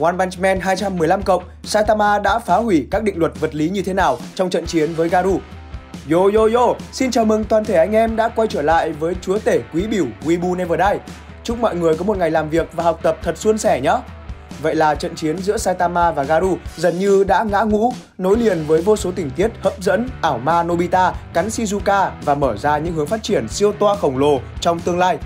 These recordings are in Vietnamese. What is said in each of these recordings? One Punch Man 215+, Saitama đã phá hủy các định luật vật lý như thế nào trong trận chiến với Garou? Yo, xin chào mừng toàn thể anh em đã quay trở lại với chúa tể quý bỉu Weebu Never Die. Chúc mọi người có một ngày làm việc và học tập thật suôn sẻ nhé. Vậy là trận chiến giữa Saitama và Garou dần như đã ngã ngũ, nối liền với vô số tình tiết hấp dẫn, ảo ma Nobita cắn Shizuka và mở ra những hướng phát triển siêu toa khổng lồ trong tương lai.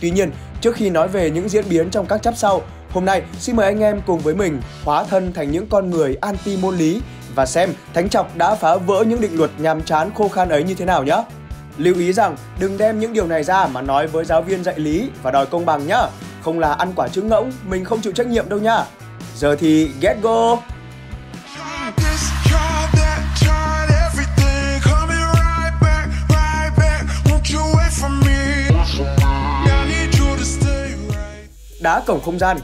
Tuy nhiên, trước khi nói về những diễn biến trong các chap sau, hôm nay xin mời anh em cùng với mình hóa thân thành những con người anti môn lý và xem Thánh Chọc đã phá vỡ những định luật nhàm chán khô khan ấy như thế nào nhé. Lưu ý rằng đừng đem những điều này ra mà nói với giáo viên dạy lý và đòi công bằng nhá. Không là ăn quả trứng ngỗng, mình không chịu trách nhiệm đâu nha. Giờ thì get go! Đá cổng không gian.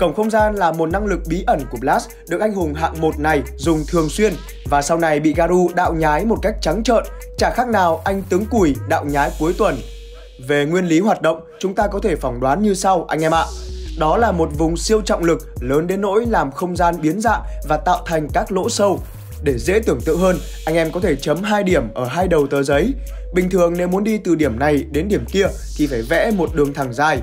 Cổng không gian là một năng lực bí ẩn của Blast được anh hùng hạng 1 này dùng thường xuyên và sau này bị Garou đạo nhái một cách trắng trợn, chả khác nào anh tướng củi đạo nhái cuối tuần. Về nguyên lý hoạt động, chúng ta có thể phỏng đoán như sau anh em ạ. Đó là một vùng siêu trọng lực lớn đến nỗi làm không gian biến dạng và tạo thành các lỗ sâu. Để dễ tưởng tượng hơn, anh em có thể chấm 2 điểm ở hai đầu tờ giấy. Bình thường nếu muốn đi từ điểm này đến điểm kia thì phải vẽ một đường thẳng dài.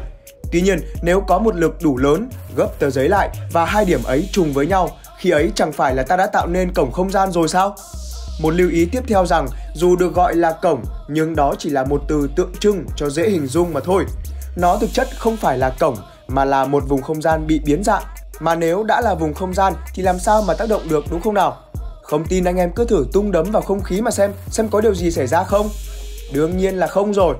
Tuy nhiên, nếu có một lực đủ lớn, gấp tờ giấy lại và hai điểm ấy trùng với nhau, khi ấy chẳng phải là ta đã tạo nên cổng không gian rồi sao? Một lưu ý tiếp theo rằng, dù được gọi là cổng, nhưng đó chỉ là một từ tượng trưng cho dễ hình dung mà thôi. Nó thực chất không phải là cổng, mà là một vùng không gian bị biến dạng. Mà nếu đã là vùng không gian thì làm sao mà tác động được, đúng không nào? Không tin anh em cứ thử tung đấm vào không khí mà xem có điều gì xảy ra không? Đương nhiên là không rồi.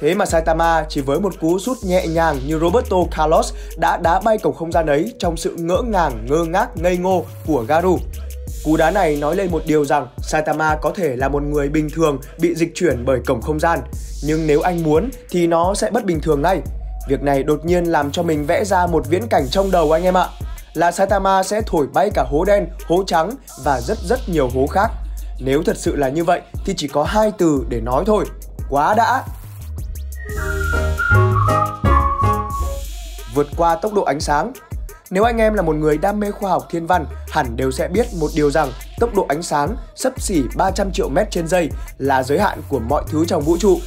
Thế mà Saitama chỉ với một cú sút nhẹ nhàng như Roberto Carlos đã đá bay cổng không gian ấy trong sự ngỡ ngàng, ngơ ngác, ngây ngô của Garou. Cú đá này nói lên một điều rằng Saitama có thể là một người bình thường bị dịch chuyển bởi cổng không gian, nhưng nếu anh muốn thì nó sẽ bất bình thường ngay. Việc này đột nhiên làm cho mình vẽ ra một viễn cảnh trong đầu anh em ạ, là Saitama sẽ thổi bay cả hố đen, hố trắng và rất nhiều hố khác. Nếu thật sự là như vậy thì chỉ có hai từ để nói thôi, quá đã! Vượt qua tốc độ ánh sáng. Nếu anh em là một người đam mê khoa học thiên văn, hẳn đều sẽ biết một điều rằng tốc độ ánh sáng xấp xỉ 300 triệu mét trên giây là giới hạn của mọi thứ trong vũ trụ.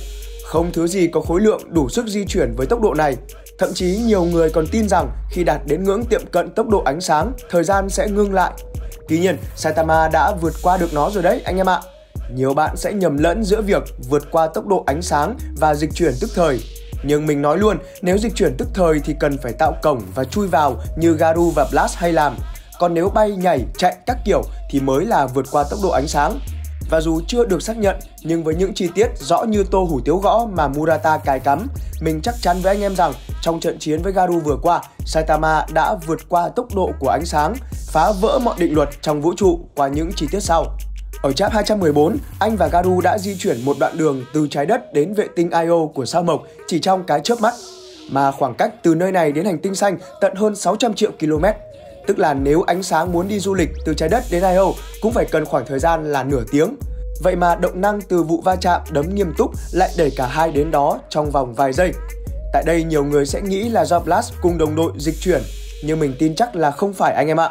Không thứ gì có khối lượng đủ sức di chuyển với tốc độ này. Thậm chí nhiều người còn tin rằng khi đạt đến ngưỡng tiệm cận tốc độ ánh sáng, thời gian sẽ ngưng lại. Tuy nhiên, Saitama đã vượt qua được nó rồi đấy anh em ạ. Nhiều bạn sẽ nhầm lẫn giữa việc vượt qua tốc độ ánh sáng và dịch chuyển tức thời. Nhưng mình nói luôn, nếu dịch chuyển tức thời thì cần phải tạo cổng và chui vào như Garou và Blast hay làm. Còn nếu bay, nhảy, chạy các kiểu thì mới là vượt qua tốc độ ánh sáng. Và dù chưa được xác nhận, nhưng với những chi tiết rõ như tô hủ tiếu gõ mà Murata cài cắm, mình chắc chắn với anh em rằng trong trận chiến với Garou vừa qua, Saitama đã vượt qua tốc độ của ánh sáng, phá vỡ mọi định luật trong vũ trụ qua những chi tiết sau. Ở chap 214, anh và Garou đã di chuyển một đoạn đường từ trái đất đến vệ tinh Io của sao Mộc chỉ trong cái chớp mắt. Mà khoảng cách từ nơi này đến hành tinh xanh tận hơn 600 triệu km. Tức là nếu ánh sáng muốn đi du lịch từ trái đất đến Io cũng phải cần khoảng thời gian là nửa tiếng. Vậy mà động năng từ vụ va chạm đấm nghiêm túc lại đẩy cả hai đến đó trong vòng vài giây. Tại đây nhiều người sẽ nghĩ là do Blast cùng đồng đội dịch chuyển, nhưng mình tin chắc là không phải anh em ạ.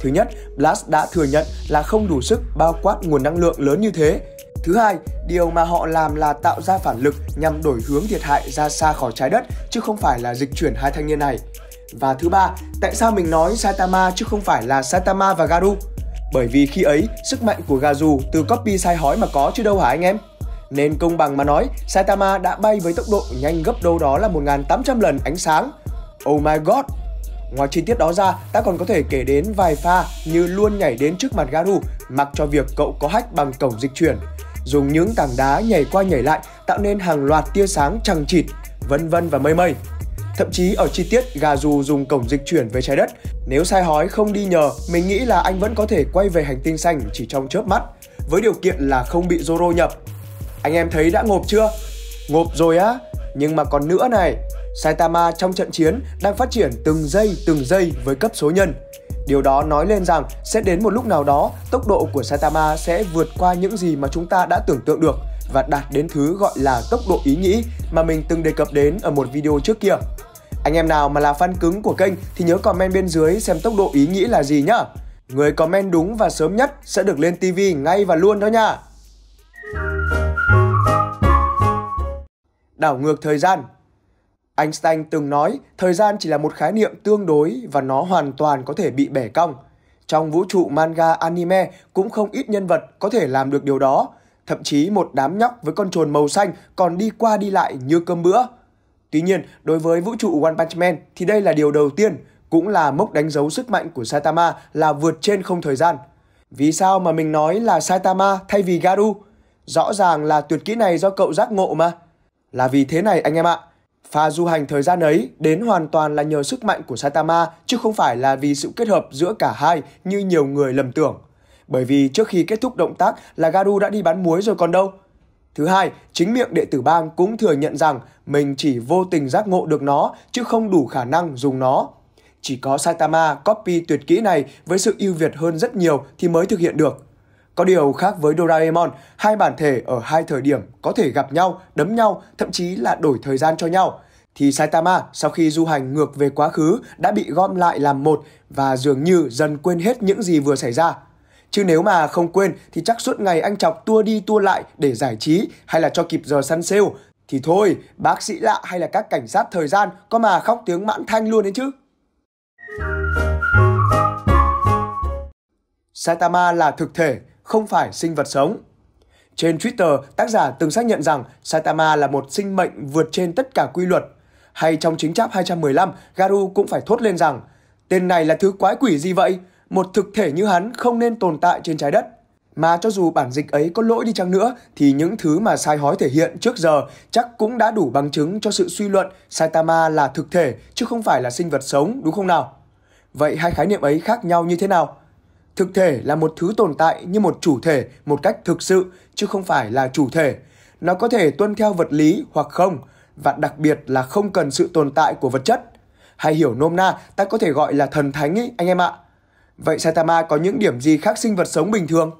Thứ nhất, Blast đã thừa nhận là không đủ sức bao quát nguồn năng lượng lớn như thế. Thứ hai, điều mà họ làm là tạo ra phản lực nhằm đổi hướng thiệt hại ra xa khỏi trái đất, chứ không phải là dịch chuyển hai thanh niên này. Và thứ ba, tại sao mình nói Saitama chứ không phải là Saitama và Garou? Bởi vì khi ấy, sức mạnh của Garou từ copy sai hói mà có chứ đâu hả anh em? Nên công bằng mà nói, Saitama đã bay với tốc độ nhanh gấp đâu đó là 1800 lần ánh sáng. Oh my god! Ngoài chi tiết đó ra, ta còn có thể kể đến vài pha như luôn nhảy đến trước mặt Garou mặc cho việc cậu có hack bằng cổng dịch chuyển, dùng những tảng đá nhảy qua nhảy lại tạo nên hàng loạt tia sáng chằng chịt, vân vân và mây mây. Thậm chí ở chi tiết Garou dùng cổng dịch chuyển về trái đất, nếu sai hói không đi nhờ, mình nghĩ là anh vẫn có thể quay về hành tinh xanh chỉ trong chớp mắt, với điều kiện là không bị Zoro nhập. Anh em thấy đã ngộp chưa? Ngộp rồi á, nhưng mà còn nữa này. Saitama trong trận chiến đang phát triển từng giây với cấp số nhân. Điều đó nói lên rằng sẽ đến một lúc nào đó tốc độ của Saitama sẽ vượt qua những gì mà chúng ta đã tưởng tượng được và đạt đến thứ gọi là tốc độ ý nghĩ mà mình từng đề cập đến ở một video trước kia. Anh em nào mà là fan cứng của kênh thì nhớ comment bên dưới xem tốc độ ý nghĩ là gì nhá. Người comment đúng và sớm nhất sẽ được lên TV ngay và luôn đó nha. Đảo ngược thời gian. Einstein từng nói thời gian chỉ là một khái niệm tương đối và nó hoàn toàn có thể bị bẻ cong. Trong vũ trụ manga anime cũng không ít nhân vật có thể làm được điều đó. Thậm chí một đám nhóc với con trồn màu xanh còn đi qua đi lại như cơm bữa. Tuy nhiên, đối với vũ trụ One Punch Man thì đây là điều đầu tiên, cũng là mốc đánh dấu sức mạnh của Saitama là vượt trên không thời gian. Vì sao mà mình nói là Saitama thay vì Garou? Rõ ràng là tuyệt kỹ này do cậu giác ngộ mà. Là vì thế này anh em ạ, pha du hành thời gian ấy đến hoàn toàn là nhờ sức mạnh của Saitama chứ không phải là vì sự kết hợp giữa cả hai như nhiều người lầm tưởng. Bởi vì trước khi kết thúc động tác là Garou đã đi bán muối rồi còn đâu. Thứ hai, chính miệng đệ tử bang cũng thừa nhận rằng mình chỉ vô tình giác ngộ được nó chứ không đủ khả năng dùng nó. Chỉ có Saitama copy tuyệt kỹ này với sự ưu việt hơn rất nhiều thì mới thực hiện được. Có điều khác với Doraemon, hai bản thể ở hai thời điểm có thể gặp nhau, đấm nhau, thậm chí là đổi thời gian cho nhau. Thì Saitama sau khi du hành ngược về quá khứ đã bị gom lại làm một và dường như dần quên hết những gì vừa xảy ra. Chứ nếu mà không quên thì chắc suốt ngày anh chọc tua đi tua lại để giải trí hay là cho kịp giờ săn sale. Thì thôi, bác sĩ lạ hay là các cảnh sát thời gian có mà khóc tiếng mãn thanh luôn đấy chứ. Saitama là thực thể, không phải sinh vật sống. Trên Twitter, tác giả từng xác nhận rằng Saitama là một sinh mệnh vượt trên tất cả quy luật. Hay trong chính tráp 215, Garou cũng phải thốt lên rằng tên này là thứ quái quỷ gì vậy? Một thực thể như hắn không nên tồn tại trên trái đất. Mà cho dù bản dịch ấy có lỗi đi chăng nữa thì những thứ mà sai hói thể hiện trước giờ chắc cũng đã đủ bằng chứng cho sự suy luận Saitama là thực thể chứ không phải là sinh vật sống, đúng không nào? Vậy hai khái niệm ấy khác nhau như thế nào? Thực thể là một thứ tồn tại như một chủ thể một cách thực sự chứ không phải là chủ thể. Nó có thể tuân theo vật lý hoặc không và đặc biệt là không cần sự tồn tại của vật chất. Hay hiểu nôm na ta có thể gọi là thần thánh ấy anh em ạ. Vậy Saitama có những điểm gì khác sinh vật sống bình thường?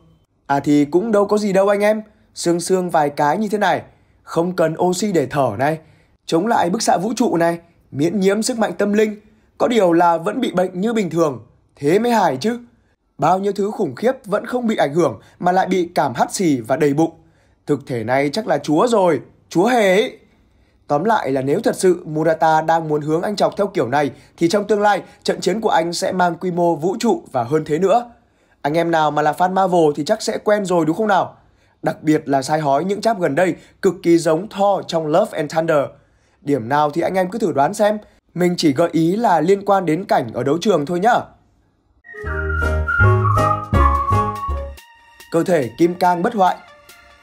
À thì cũng đâu có gì đâu anh em. Xương vài cái như thế này. Không cần oxy để thở này. Chống lại bức xạ vũ trụ này. Miễn nhiễm sức mạnh tâm linh. Có điều là vẫn bị bệnh như bình thường. Thế mới hài chứ. Bao nhiêu thứ khủng khiếp vẫn không bị ảnh hưởng mà lại bị cảm hắt xì và đầy bụng. Thực thể này chắc là chúa rồi. Chúa hề ấy. Tóm lại là nếu thật sự Murata đang muốn hướng anh chọc theo kiểu này thì trong tương lai trận chiến của anh sẽ mang quy mô vũ trụ và hơn thế nữa. Anh em nào mà là fan Marvel thì chắc sẽ quen rồi đúng không nào? Đặc biệt là sai hói những chap gần đây cực kỳ giống Thor trong Love and Thunder. Điểm nào thì anh em cứ thử đoán xem. Mình chỉ gợi ý là liên quan đến cảnh ở đấu trường thôi nhá. Cơ thể kim cang bất hoại.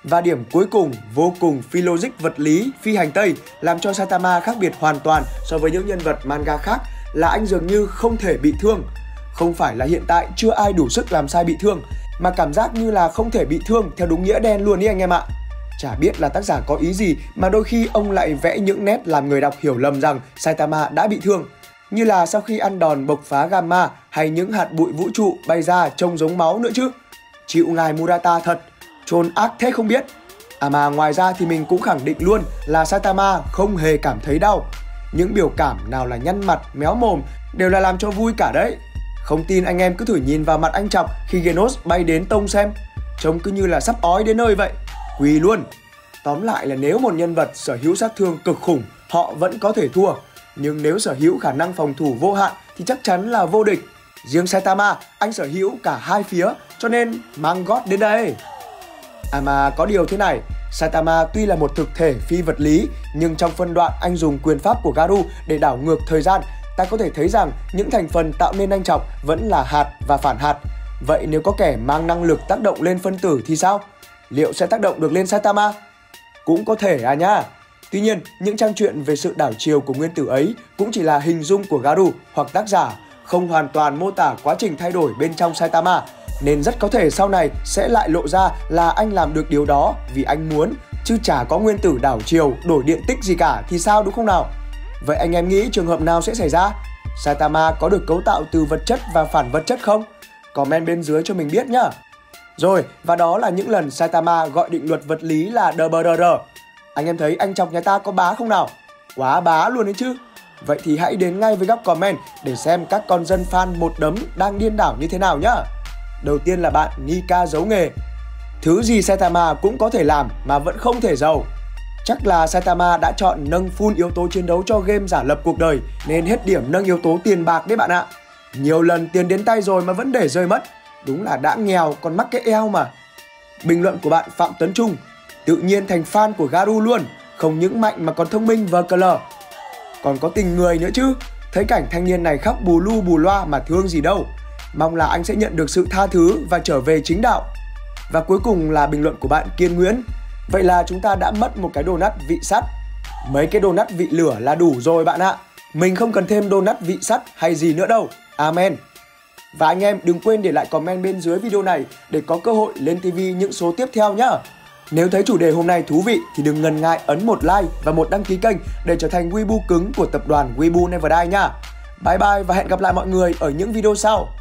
Và điểm cuối cùng vô cùng phi logic vật lý phi hành tây làm cho Saitama khác biệt hoàn toàn so với những nhân vật manga khác là anh dường như không thể bị thương. Không phải là hiện tại chưa ai đủ sức làm sai bị thương, mà cảm giác như là không thể bị thương theo đúng nghĩa đen luôn ý anh em ạ. Chả biết là tác giả có ý gì mà đôi khi ông lại vẽ những nét làm người đọc hiểu lầm rằng Saitama đã bị thương. Như là sau khi ăn đòn bộc phá gamma hay những hạt bụi vũ trụ bay ra trông giống máu nữa chứ. Chịu ngài Murata thật, trôn ác thế không biết. À mà ngoài ra thì mình cũng khẳng định luôn là Saitama không hề cảm thấy đau. Những biểu cảm nào là nhăn mặt, méo mồm đều là làm cho vui cả đấy. Không tin anh em cứ thử nhìn vào mặt anh chọc khi Genos bay đến tông xem. Trông cứ như là sắp ói đến nơi vậy. Quỳ luôn. Tóm lại là nếu một nhân vật sở hữu sát thương cực khủng, họ vẫn có thể thua. Nhưng nếu sở hữu khả năng phòng thủ vô hạn thì chắc chắn là vô địch. Riêng Saitama, anh sở hữu cả hai phía, cho nên mang gót đến đây. À mà có điều thế này, Saitama tuy là một thực thể phi vật lý, nhưng trong phân đoạn anh dùng quyền pháp của Garou để đảo ngược thời gian, ta có thể thấy rằng những thành phần tạo nên anh chọc vẫn là hạt và phản hạt. Vậy nếu có kẻ mang năng lực tác động lên phân tử thì sao? Liệu sẽ tác động được lên Saitama? Cũng có thể à nhá. Tuy nhiên, những trang truyện về sự đảo chiều của nguyên tử ấy cũng chỉ là hình dung của Garou hoặc tác giả, không hoàn toàn mô tả quá trình thay đổi bên trong Saitama, nên rất có thể sau này sẽ lại lộ ra là anh làm được điều đó vì anh muốn, chứ chả có nguyên tử đảo chiều, đổi điện tích gì cả thì sao đúng không nào? Vậy anh em nghĩ trường hợp nào sẽ xảy ra? Saitama có được cấu tạo từ vật chất và phản vật chất không? Comment bên dưới cho mình biết nhá. Rồi, và đó là những lần Saitama gọi định luật vật lý là DBRR. Anh em thấy anh chọc nhà ta có bá không nào? Quá bá luôn đấy chứ. Vậy thì hãy đến ngay với góc comment để xem các con dân fan một đấm đang điên đảo như thế nào nhá. Đầu tiên là bạn Nika giấu nghề. Thứ gì Saitama cũng có thể làm mà vẫn không thể giàu. Chắc là Saitama đã chọn nâng full yếu tố chiến đấu cho game giả lập cuộc đời nên hết điểm nâng yếu tố tiền bạc đấy bạn ạ. Nhiều lần tiền đến tay rồi mà vẫn để rơi mất. Đúng là đã nghèo còn mắc cái eo mà. Bình luận của bạn Phạm Tuấn Trung. Tự nhiên thành fan của Garou luôn. Không những mạnh mà còn thông minh và cờ lờ. Còn có tình người nữa chứ. Thấy cảnh thanh niên này khóc bù lu bù loa mà thương gì đâu. Mong là anh sẽ nhận được sự tha thứ và trở về chính đạo. Và cuối cùng là bình luận của bạn Kiên Nguyễn. Vậy là chúng ta đã mất một cái donut vị sắt. Mấy cái donut vị lửa là đủ rồi bạn ạ. Mình không cần thêm donut vị sắt hay gì nữa đâu. Amen. Và anh em đừng quên để lại comment bên dưới video này để có cơ hội lên TV những số tiếp theo nhá. Nếu thấy chủ đề hôm nay thú vị thì đừng ngần ngại ấn một like và một đăng ký kênh để trở thành Weebu cứng của tập đoàn Weebu Never Die nha. Bye bye và hẹn gặp lại mọi người ở những video sau.